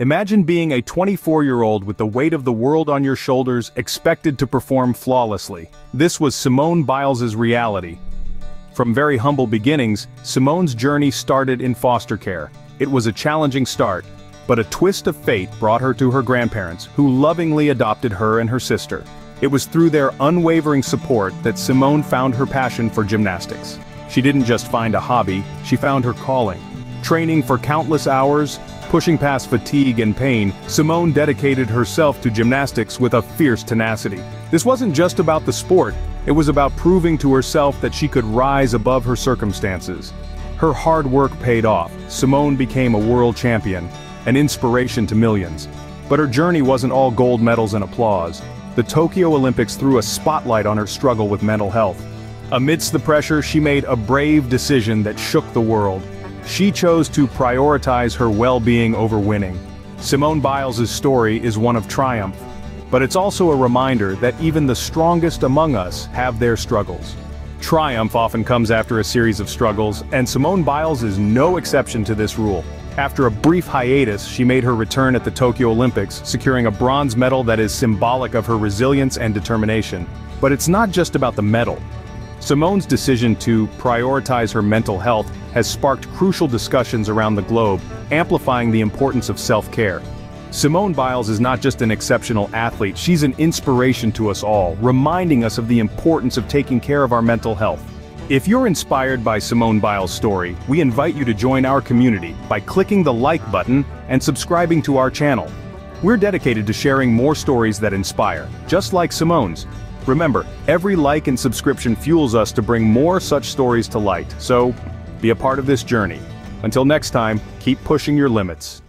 Imagine being a 24-year-old with the weight of the world on your shoulders, expected to perform flawlessly. This was Simone Biles' reality. From very humble beginnings, Simone's journey started in foster care. It was a challenging start, but a twist of fate brought her to her grandparents, who lovingly adopted her and her sister. It was through their unwavering support that Simone found her passion for gymnastics. She didn't just find a hobby, she found her calling. Training for countless hours, pushing past fatigue and pain, Simone dedicated herself to gymnastics with a fierce tenacity. This wasn't just about the sport, it was about proving to herself that she could rise above her circumstances. Her hard work paid off. Simone became a world champion, an inspiration to millions. But her journey wasn't all gold medals and applause. The Tokyo Olympics threw a spotlight on her struggle with mental health. Amidst the pressure, she made a brave decision that shook the world. She chose to prioritize her well-being over winning. Simone Biles' story is one of triumph, but it's also a reminder that even the strongest among us have their struggles. Triumph often comes after a series of struggles, and Simone Biles is no exception to this rule. After a brief hiatus, she made her return at the Tokyo Olympics, securing a bronze medal that is symbolic of her resilience and determination. But it's not just about the medal. Simone's decision to prioritize her mental health has sparked crucial discussions around the globe, amplifying the importance of self-care. Simone Biles is not just an exceptional athlete, she's an inspiration to us all, reminding us of the importance of taking care of our mental health. If you're inspired by Simone Biles' story, we invite you to join our community by clicking the like button and subscribing to our channel. We're dedicated to sharing more stories that inspire, just like Simone's. Remember, every like and subscription fuels us to bring more such stories to light, so be a part of this journey. Until next time, keep pushing your limits.